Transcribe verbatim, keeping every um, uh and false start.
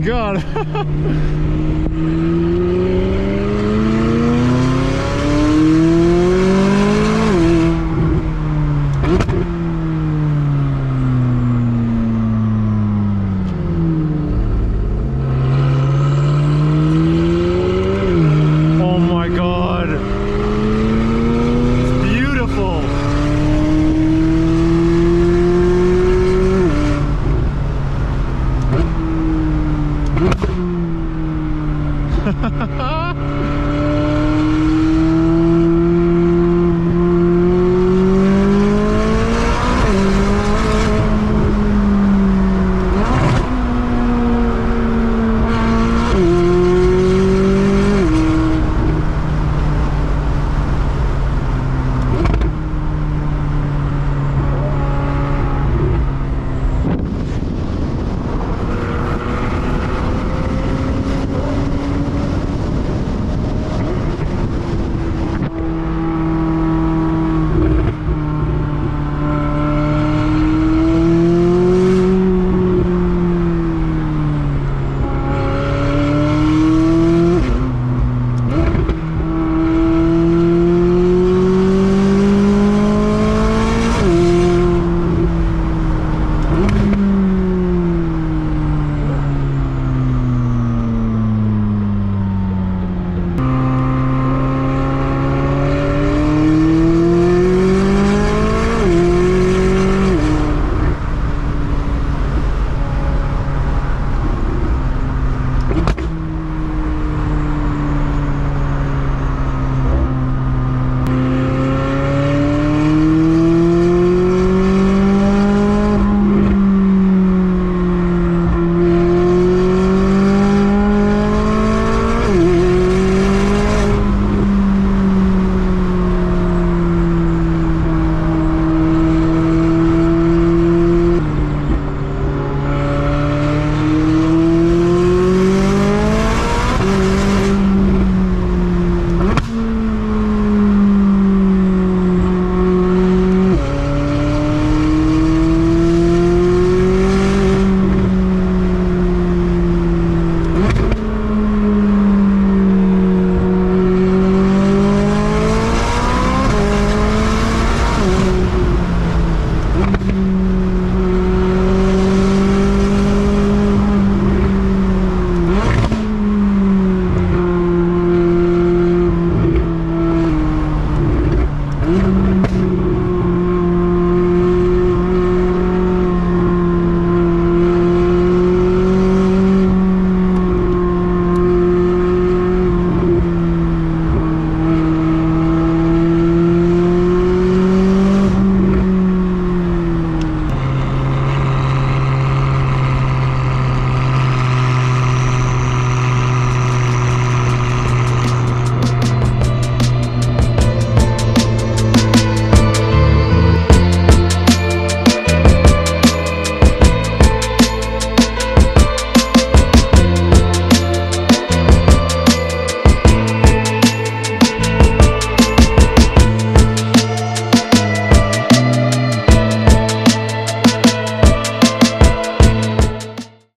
my God.